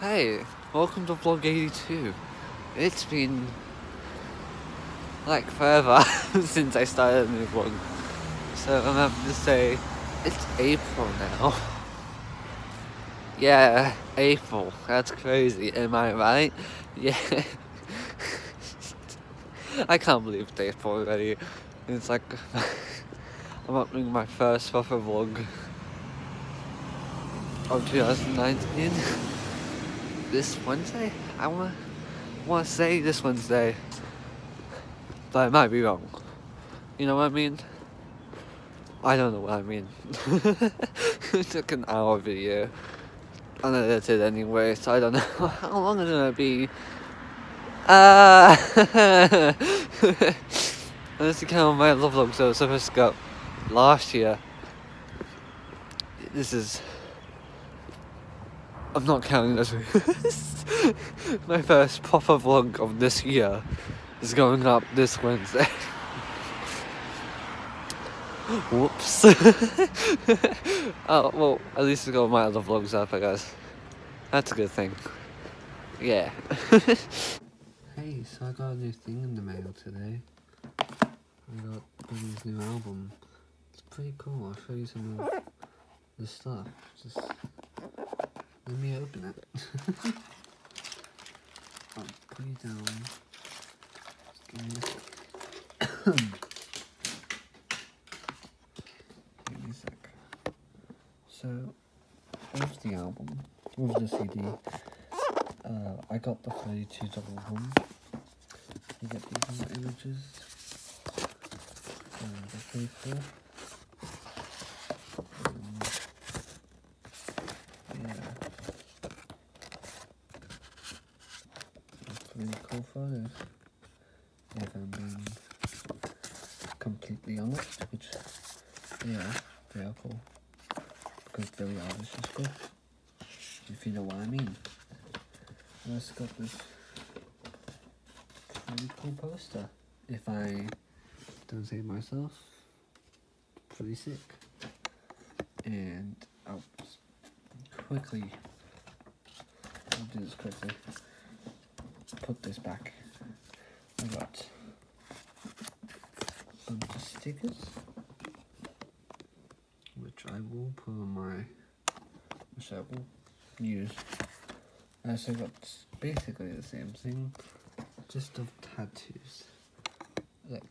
Hey, welcome to vlog 82. It's been like forever since I started a new vlog, so I'm happy to say it's April now. Yeah, April, that's crazy, am I right? Yeah. I can't believe it's April already. It's like I'm opening my first proper vlog of 2019. This Wednesday? I wanna say this Wednesday, but I might be wrong. You know what I mean? I don't know what I mean. It took an hour video, unedited anyway, so I don't know how long it's gonna be. Unless you count my vlogs that was supposed to go up last year. This is... I'm not counting those. My first proper vlog of this year is going up this Wednesday. Whoops. Oh, well, at least I got my other vlogs up, I guess. That's a good thing. Yeah. Hey, so I got a new thing in the mail today. I got Bunny's new album. It's pretty cool. I'll show you some of the stuff. Just let me open it. I'll put you down. Just give me a sec. Give me a sec. So, with the album, with the CD, I got the $32 one. You get these little images. They're pretty cool. Yeah. Pretty cool photos. If I'm being completely honest, which, yeah, they are cool. Because Billie Eilish is cool. If you know what I mean. I just got this pretty cool poster, if I don't say it myself. Pretty sick. And I'll quickly, put this back. I got a bunch of stickers, which I will put on my, which I will use. I also got basically the same thing, just of tattoos, like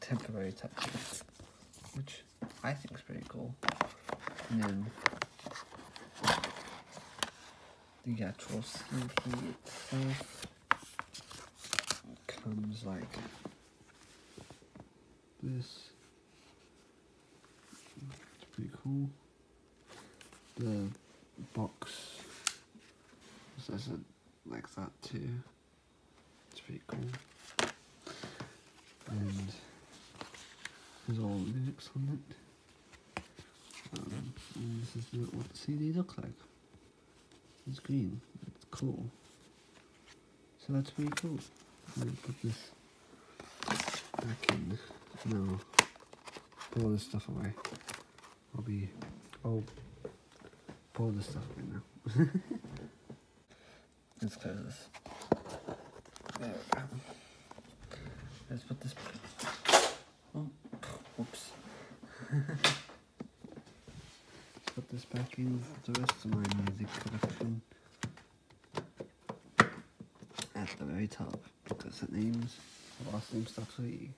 temporary tattoos, which I think is pretty cool. And then the actual CD itself comes like this. It's pretty cool. The box. So it's like that too. It's pretty cool. And there's all the lyrics on it. And this is what the CD looks like. It's green. It's cool. So that's pretty cool. I'm gonna put this back in. No, put all this stuff away. I'll put all this stuff away now. Let's close this. There we go. Let's put this. Oh, whoops. Let's put this back in with the rest of my music collection at the very top, because it names the last name starts with E.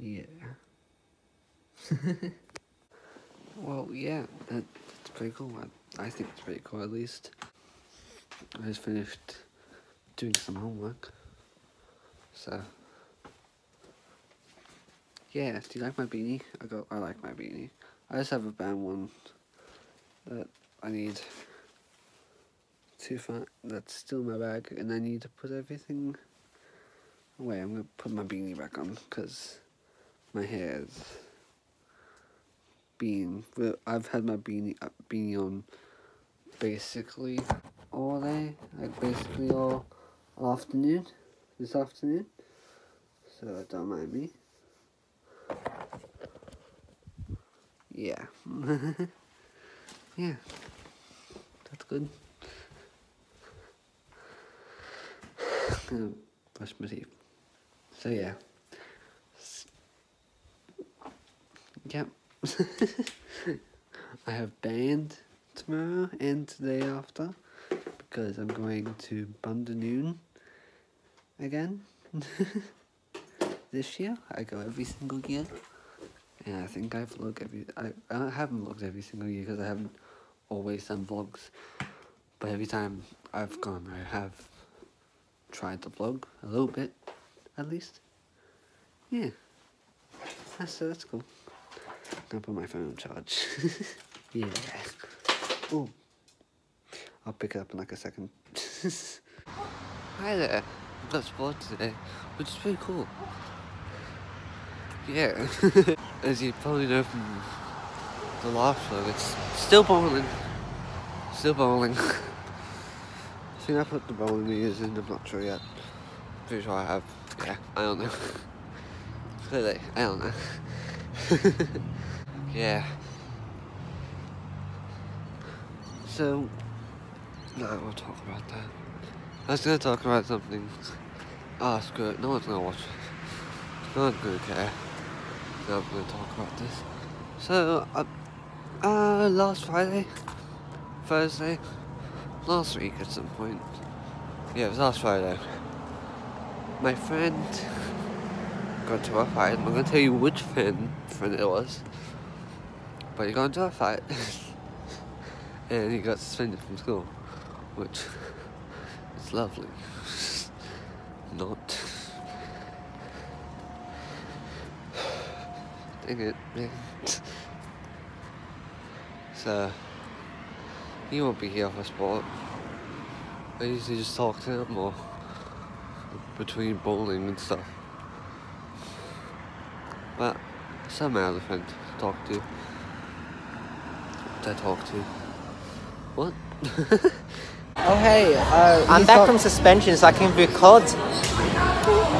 Yeah. Well, yeah, that's pretty cool. I think it's pretty cool, at least. I just finished doing some homework, so yeah. Do you like my beanie? I like my beanie. I just have a brown one that I need to find, that's still in my bag, and I need to put everything away. I'm gonna put my beanie back on because my hair is being, I've had my beanie on basically all day, like basically all afternoon, this afternoon, so don't mind me. Yeah. Yeah, that's good. brush my teeth. So yeah. Yep. I have band tomorrow and the day after because I'm going to Bundanoon again. This year I go every single year, and I think I vlog I haven't vlogged every single year because I haven't always done vlogs, but every time I've gone I have tried to vlog a little bit at least. Yeah, that's cool. I'm gonna put my phone on charge. Yeah. Oh, I'll pick it up in like a second. Hi there. I've got sports today, which is pretty cool. Yeah. As you probably know from the last vlog, it's still bowling. Still bowling. I think I put the bowling meters in, I'm not sure yet. Pretty sure I have. Yeah, I don't know. Clearly, I don't know. Yeah. So, no, we'll talk about that. I was gonna talk about something. Ah, oh, screw it. No one's gonna watch it. No one's gonna care. Now I'm gonna talk about this. So, last Friday, Thursday, last week at some point. Yeah, it was last Friday. My friend got into a fight. I'm not gonna tell you which friend it was, but he got into a fight, and he got suspended from school, which is lovely. Not. Dang it, man. So he won't be here for sport. I usually just talk to him more between bowling and stuff. But somehow the friend to talk to. What? Oh hey, I'm back from suspension, so I can record.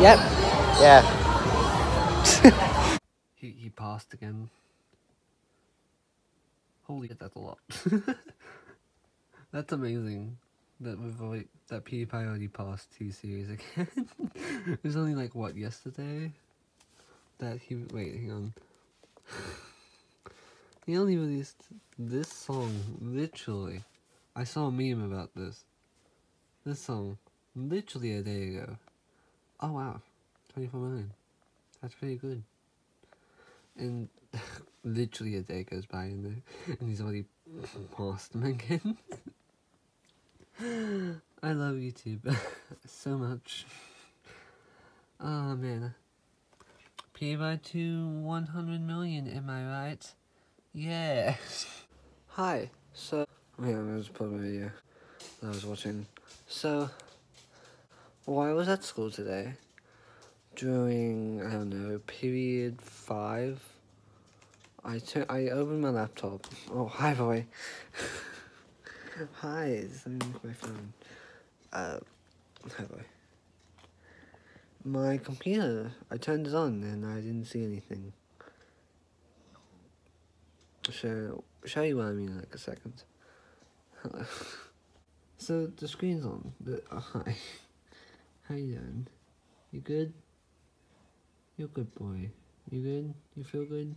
Yep. Yeah. he passed again. Holy shit, that's a lot. That's amazing. That we've already, that PewDiePie already passed T-Series again. It was only like what, yesterday? That he, wait, hang on. He only released this song, literally. I saw a meme about this. This song, literally a day ago. Oh wow, 24 million. That's pretty good. And literally a day goes by in there, and he's already passed him again. I love YouTube so much. Oh man. PewDiePie to 100 million, am I right? Yeah. Hi, so... Yeah, that was probably a video that I was watching. So, well, I was at school today during, I don't know, period 5. I opened my laptop. Oh, hi, boy. Hi, something with my phone. Hi, boy. My computer, I turned it on and I didn't see anything. So, show you what I mean in like a second. Hello. So, the screen's on. Oh, hi. How you doing? You good? You're a good boy. You good? You feel good?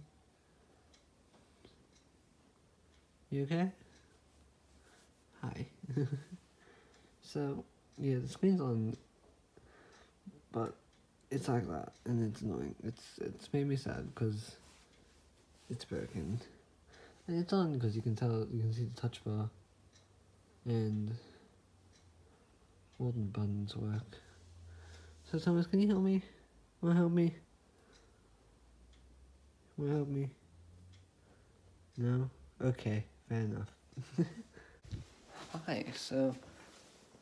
You okay? Hi. So, yeah, the screen's on. But it's like that, and it's annoying. It's made me sad because it's broken, and it's on because you can tell, you can see the touch bar, and all the buttons work. So Thomas, can you help me? Wanna help me? Wanna help me? No? Okay, fair enough. Hi. So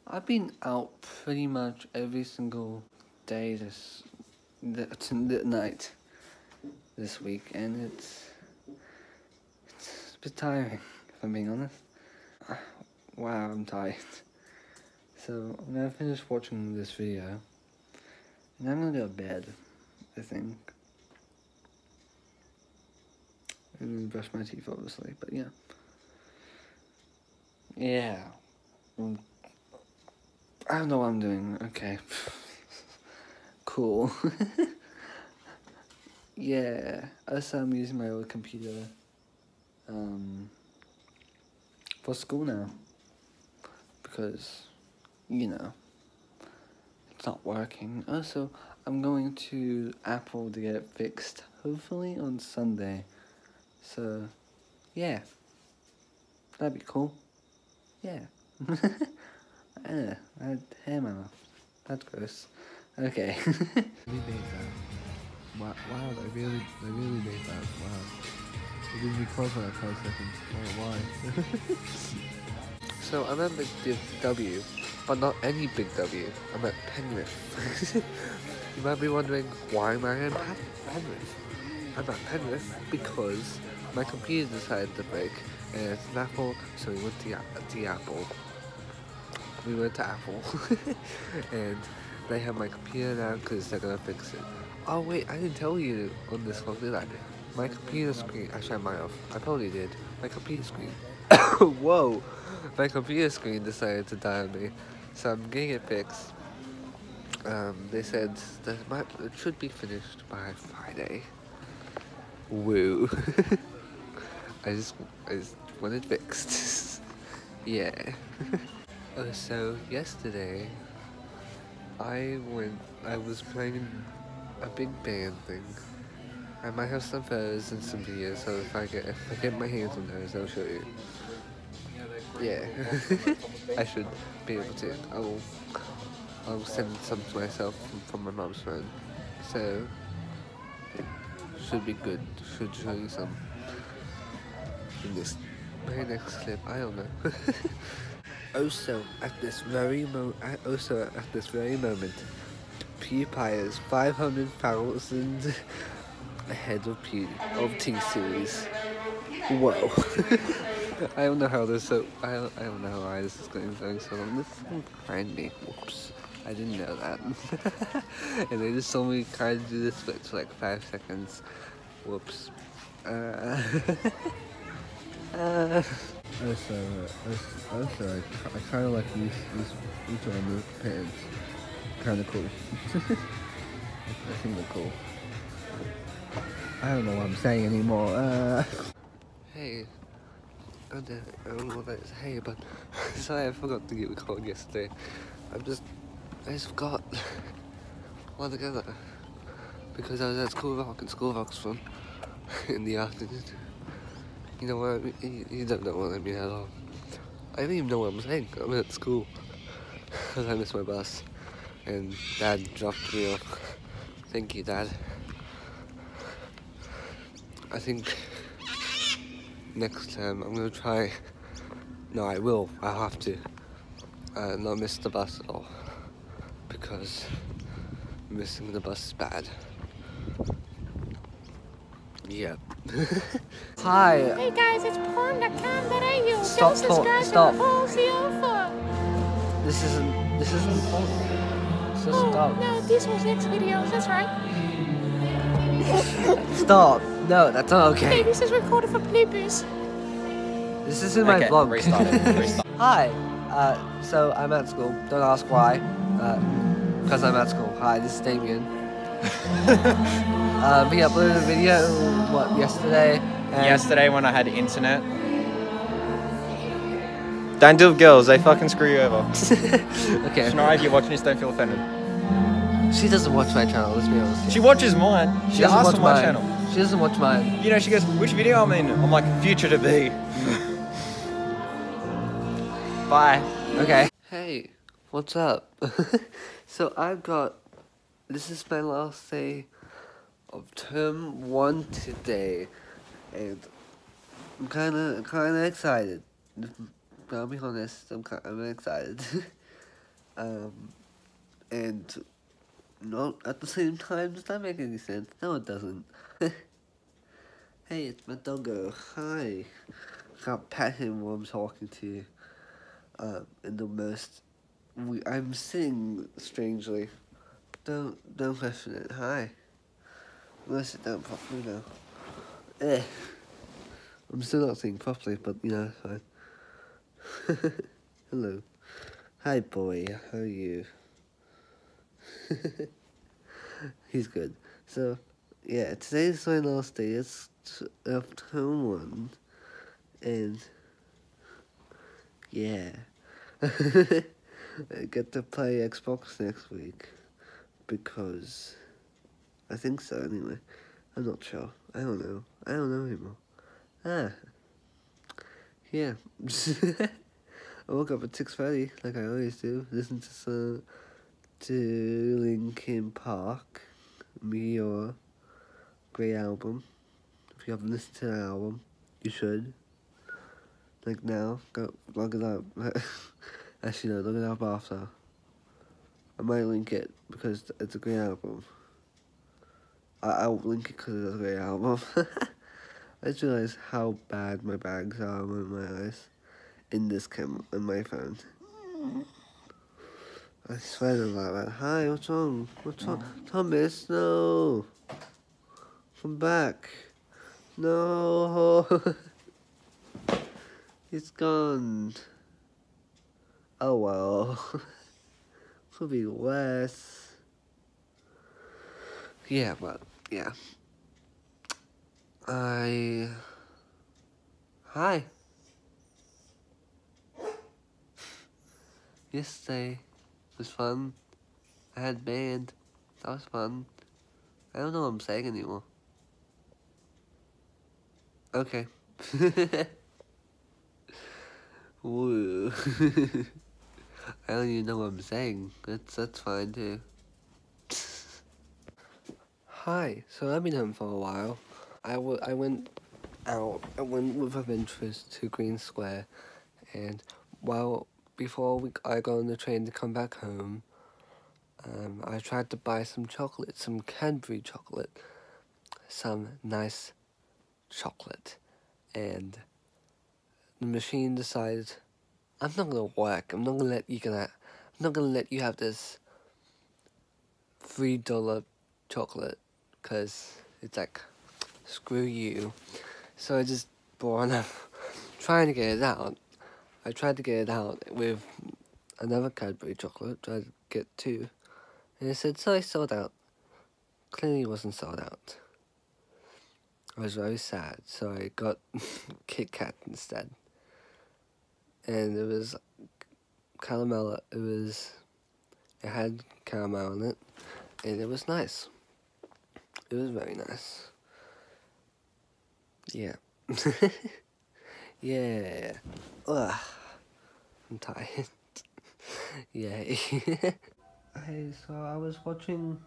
I've been out pretty much every single day this week, and it's a bit tiring, if I'm being honest. Wow, I'm tired. So I'm gonna finish watching this video, and I'm gonna go to bed, I think, and brush my teeth, obviously. But yeah, I don't know what I'm doing. Okay. cool. Yeah, also I'm using my old computer for school now, because, you know, it's not working. Also, I'm going to Apple to get it fixed, hopefully on Sunday, so, yeah, that'd be cool, yeah. I had hair in my mouth, that's gross, okay. Wow, they really made that, wow. It didn't record for that 5 seconds, why? So I meant Big W, but not any Big W, I meant Penrith. You might be wondering why am I in Penrith? I'm at Penrith because my computer decided to break, and it's an Apple, so we went to Apple. We went to Apple, and they have my computer now because they're going to fix it. Oh wait, I didn't tell you on this one, did I? My computer screen, actually I might have, I probably did. My computer screen, whoa! My computer screen decided to die on me, so I'm getting it fixed. They said that it should be finished by Friday. Woo. I just want it fixed. Yeah. So yesterday, I was playing a big band thing. I might have some photos and some videos, so if I get my hands on those, I'll show you. Yeah, I should be able to. I will send some to myself from my mom's phone, so it should be good. Should show you some in this very next clip. I don't know. Also at this very moment, PewDiePie is 500,000 ahead of T-Series. Whoa! I don't know how this. So I don't know why this is going so long. This is behind me. Whoops! I didn't know that. And they just told me try to do this split for like 5 seconds. Whoops! Also, I kind of like these on the pants. Kind of cool. I think they're cool. I don't know what I'm saying anymore. Hey. I don't know what that is. Hey, but sorry, I forgot to get recorded yesterday. I just forgot altogether because I was at School Rock and School Rock's fun in the afternoon. You know what I mean? You don't know what I mean at all. I don't even know what I'm saying. I'm at school because I missed my bus. And Dad dropped me off. Thank you, Dad. I think next time I'm gonna try. No, I will. I have to not miss the bus at all, because missing the bus is bad. Yeah. Hi. Hey guys, it's porn.com.au. Stop! Stop! Stop! This isn't porn. So stop. No, this was next video, that's right. Stop. No, that's not okay. Okay, this is recorded for bloopers. This is in my vlog. Restart. Hi. So I'm at school. Don't ask why. Because I'm at school. Hi, this is Damien. We uploaded a video, what, yesterday? And yesterday when I had internet. Don't deal with girls, they fucking screw you over. Okay. Shania, if you're watching this, don't feel offended. She doesn't watch my channel, let's be honest. She watches mine. She doesn't watch my channel. She doesn't watch mine. You know, she goes, which video I'm in? I'm like, future to be. Bye. Okay. Hey, what's up? So I've got, this is my last day of term 1 today. And I'm kinda excited. I'll be honest, I'm excited. And not at the same time, does that make any sense? No, it doesn't. Hey, it's my doggo. Hi. I can't pat him while I'm talking to you. And the most... I'm sitting strangely. Don't question it. Hi. I'm gonna sit down properly now. Eh. I'm still not sitting properly, but you know, it's fine. Hello. Hi boy, how are you? He's good. So, yeah, today's my last day. It's up to 1. And, yeah. I get to play Xbox next week. Because, I think so anyway. I'm not sure. I don't know anymore. Yeah. I woke up at 6:30, like I always do. Listen to Linkin Park, Meteor, great album. If you haven't listened to that album, you should. Like now, go look it up. Actually, no, look it up after. I might link it because it's a great album. I'll link it because it's a great album. I just realised how bad my bags are in my eyes. In this camera, in my phone. I swear to God. Hi, what's wrong? What's wrong? Thomas, no. Come back. No. He's gone. Oh well. Could be worse. Yeah, but, yeah. Hi. Yesterday was fun. I had band. That was fun. I don't know what I'm saying anymore. Okay. Woo. I don't even know what I'm saying. That's fine too. Hi. So I've been home for a while. I went out. I went with adventurers to Green Square, and while before I got on the train to come back home, I tried to buy some chocolate, some Cadbury chocolate, some nice chocolate, and the machine decided, I'm not gonna work. I'm not gonna let you have this $3 chocolate, cause it's like, screw you. So I just bore on up trying to get it out. I tried to get it out with another Cadbury chocolate, tried to get 2, and it said, sorry, sold out. Clearly wasn't sold out. I was very sad, so I got Kit Kat instead. And it was caramel, it had caramel on it, and it was nice. It was very nice. Yeah. Yeah. Ugh. I'm tired. Yay. Hey, so I was watching...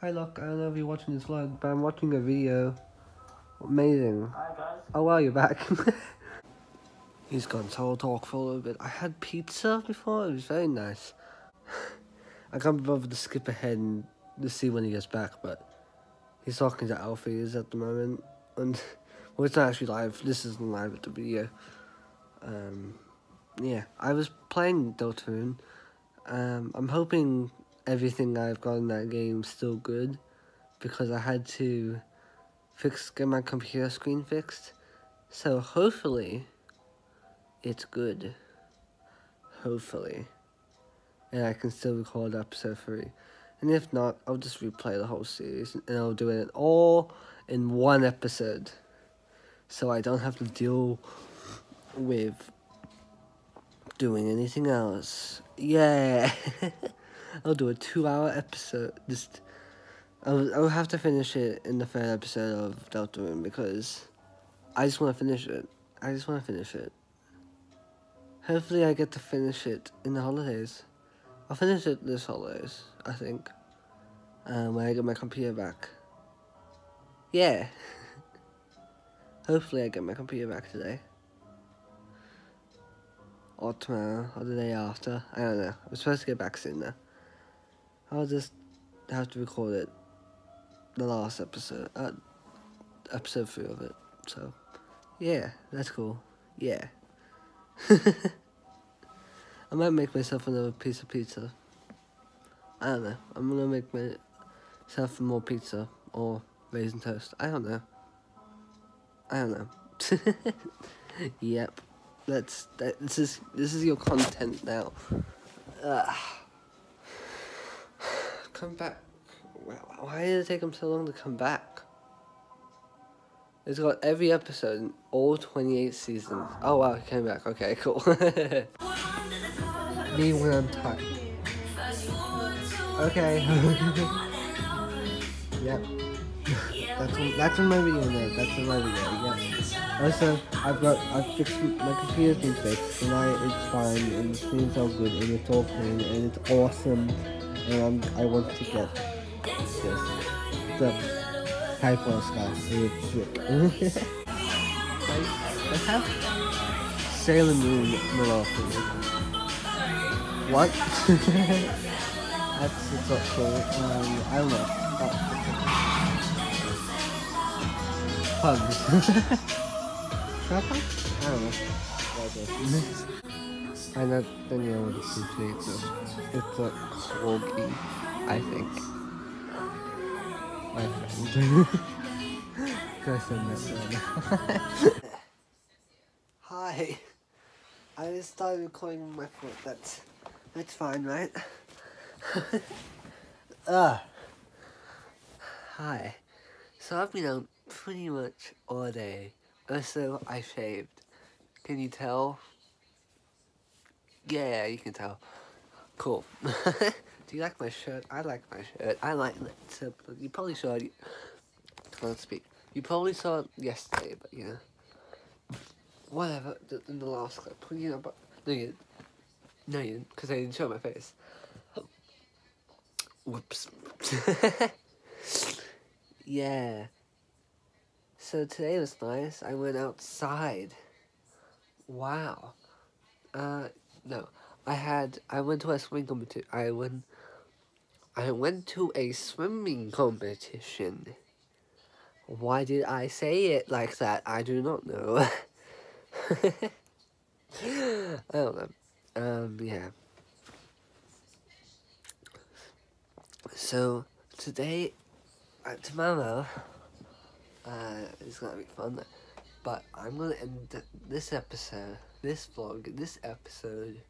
Hi, Locke. I don't know if you're watching this vlog, but I'm watching a video. Amazing. Hi, guys. Oh, wow, you're back. He's gone, so I'll talk for a little bit. I had pizza before. It was very nice. I can't be bothered to skip ahead and to see when he gets back, but... He's talking to Alphys at the moment. And... Well, it's not actually live. This isn't live at the video. Yeah, I was playing Deltarune. I'm hoping everything I've got in that game is still good, because I had to get my computer screen fixed. So hopefully, it's good. Hopefully, and I can still record episode 3. And if not, I'll just replay the whole series, and I'll do it all in one episode. So I don't have to deal with doing anything else. Yeah. I'll do a 2-hour episode. Just I'll have to finish it in the 3rd episode of Deltarune, because I just want to finish it. Hopefully I get to finish it in the holidays. I'll finish it this holidays, I think. When I get my computer back. Yeah. Hopefully I get my computer back today. Or tomorrow, or the day after. I don't know. I'm supposed to get back soon now. I'll just have to record it. The last episode. Episode 3 of it. So, yeah. That's cool. Yeah. I might make myself another piece of pizza. I don't know. I'm gonna make myself more pizza. Or raisin toast. I don't know. Yep, this is your content now. Come back Why did it take him so long to come back? It's got every episode in all 28 seasons. Oh wow, he came back. Okay, cool. Me when I'm tired. Okay. Yep. That's in my video name. That's in my video. Yep. Also, I've fixed my computer's been fixed. Tonight it's fine and it seems all good and it's all clean and it's awesome. And I want to get this. So. Typos, guys. Let's have Sailor Moon Middle. What? That's it's not cool. I don't know. Pugs. Crap? I don't know. I know the name of the complete. It's a corgi, I think. My friend. Hi. I just started recording my phone. That's fine, right? Hi. So I've been out pretty much all day. Also, I shaved. Can you tell? Yeah, you can tell. Cool. Do you like my shirt? I like my shirt. I like it. You probably saw it. Can't speak. You probably saw it yesterday, but you know, whatever. In the last clip, you know. But no, you didn't. No, you didn't, because I didn't show my face. Oh. Whoops. Yeah. So today was nice. I went outside. Wow. No. I went to a swimming competition. Why did I say it like that? I do not know. I don't know. Yeah. So today, tomorrow, it's gonna be fun. But I'm gonna end this episode, this vlog, this episode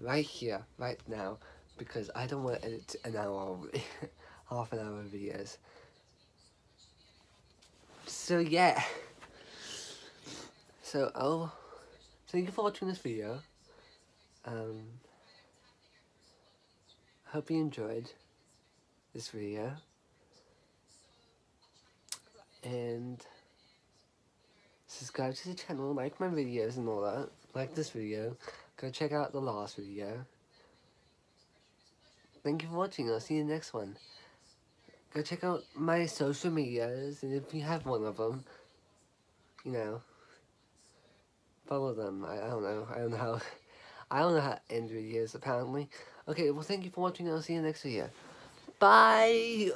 right here, right now, because I don't want to edit an hour, half an hour of videos. So yeah, so I'll thank you for watching this video. Hope you enjoyed this video, and subscribe to the channel, like my videos and all that, like this video. Go check out the last video. Thank you for watching. I'll see you in the next one. Go check out my social medias, and if you have one of them, you know, follow them. I don't know how to end videos apparently. Okay, well thank you for watching. I'll see you in the next video. Bye.